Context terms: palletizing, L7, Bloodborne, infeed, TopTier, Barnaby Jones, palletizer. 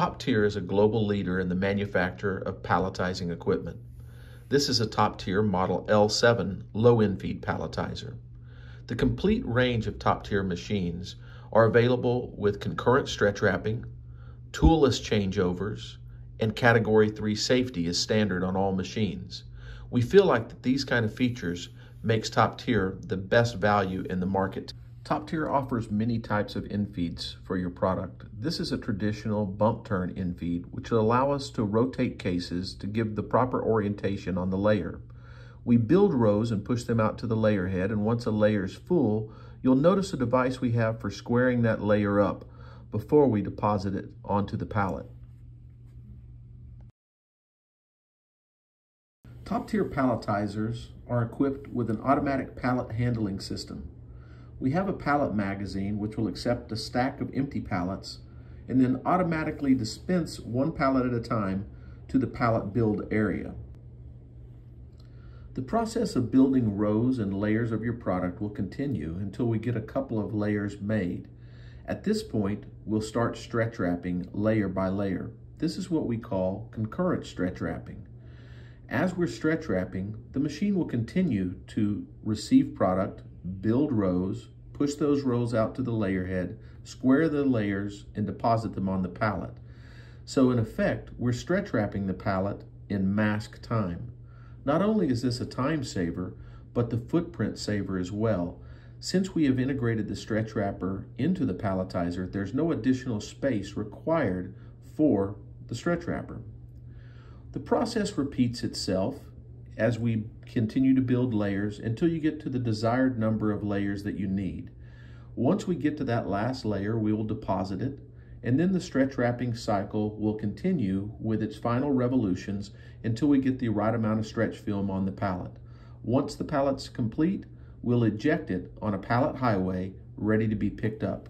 TopTier is a global leader in the manufacture of palletizing equipment. This is a TopTier Model L7 low-end feed palletizer. The complete range of TopTier machines are available with concurrent stretch wrapping, toolless changeovers, and Category 3 safety is standard on all machines. We feel like that these kind of features makes TopTier the best value in the market. TopTier offers many types of infeeds for your product. This is a traditional bump turn infeed, which will allow us to rotate cases to give the proper orientation on the layer. We build rows and push them out to the layer head, and once a layer is full, you'll notice a device we have for squaring that layer up before we deposit it onto the pallet. TopTier palletizers are equipped with an automatic pallet handling system. We have a pallet magazine which will accept a stack of empty pallets and then automatically dispense one pallet at a time to the pallet build area. The process of building rows and layers of your product will continue until we get a couple of layers made. At this point, we'll start stretch wrapping layer by layer. This is what we call concurrent stretch wrapping. As we're stretch wrapping, the machine will continue to receive product, build rows, push those rows out to the layer head, square the layers, and deposit them on the pallet. So in effect, we're stretch wrapping the pallet in mask time. Not only is this a time saver, but the footprint saver as well. Since we have integrated the stretch wrapper into the palletizer, there's no additional space required for the stretch wrapper. The process repeats itself as we continue to build layers until you get to the desired number of layers that you need. Once we get to that last layer, we will deposit it, and then the stretch wrapping cycle will continue with its final revolutions until we get the right amount of stretch film on the pallet. Once the pallet's complete, we'll eject it on a pallet highway ready to be picked up.